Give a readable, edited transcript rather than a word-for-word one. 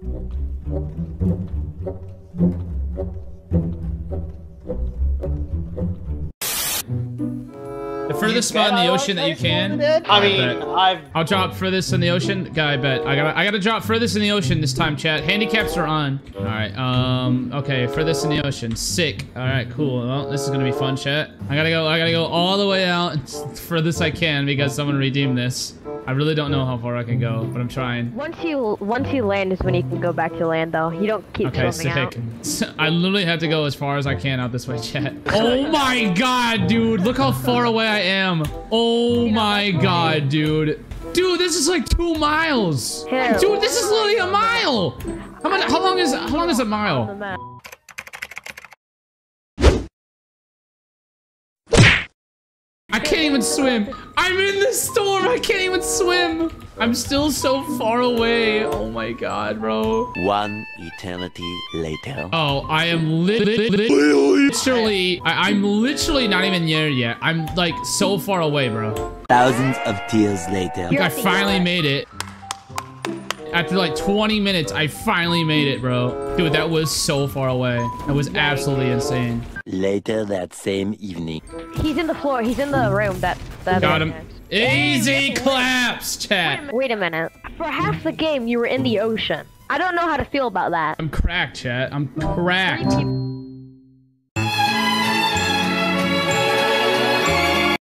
The furthest spot in the ocean that you can. I mean, I'll drop furthest in the ocean. Guy, I bet. I gotta drop furthest in the ocean this time, chat. Handicaps are on. All right. Okay, furthest in the ocean. Sick. All right, cool. Well, this is gonna be fun, chat. I gotta go all the way out furthest I can because someone redeemed this. I really don't know how far I can go, but I'm trying. Once you land is when you can go back to land, though. You don't keep swimming out. I literally have to go as far as I can out this way, chat. Oh my god, dude! Look how far away I am. Oh my god, dude. Dude, this is like 2 miles. Dude, this is literally a mile. How long is a mile? I can't even swim. I'm in the storm. I can't even swim. I'm still so far away. Oh my god, bro. One eternity later. Oh, I am literally. I'm literally not even near yet. I'm like so far away, bro. Thousands of tears later. I finally made it. After like 20 minutes, I finally made it, bro. Dude, that was so far away. That was absolutely insane. Later that same evening. He's in the floor. He's in the room. That got him. Easy claps, chat. Wait a minute. For half the game, you were in the ocean. I don't know how to feel about that. I'm cracked, chat. I'm cracked.